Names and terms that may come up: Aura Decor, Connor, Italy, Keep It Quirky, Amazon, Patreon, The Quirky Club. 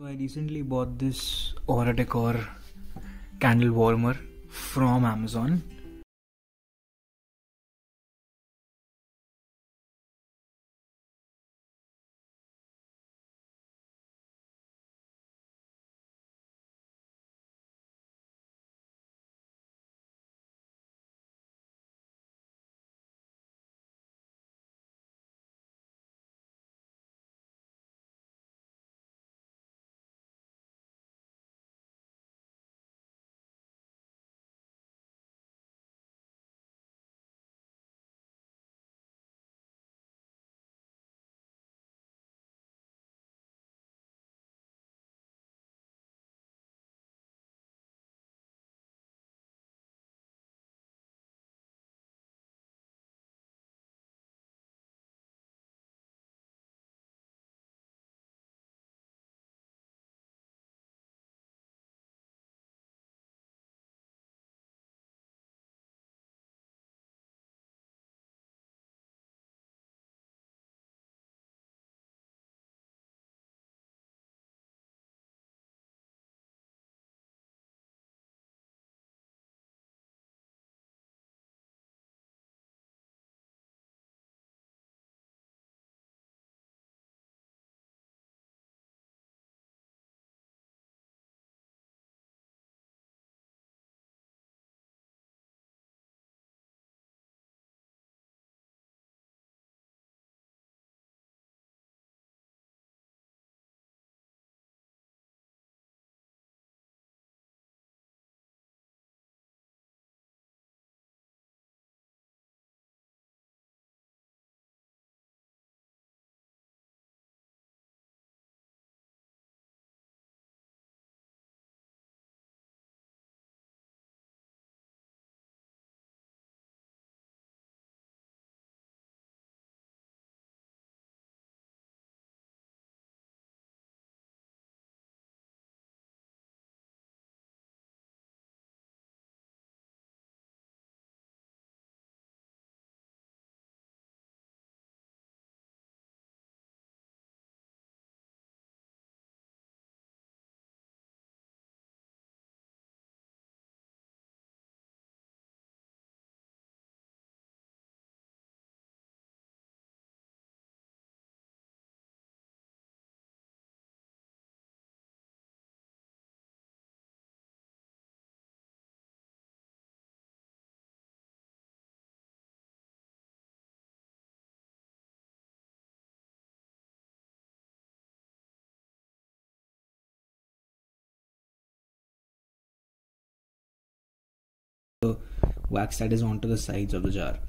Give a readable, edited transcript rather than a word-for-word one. So I recently bought this Aura Decor candle warmer from Amazon. Wax that is onto the sides of the jar.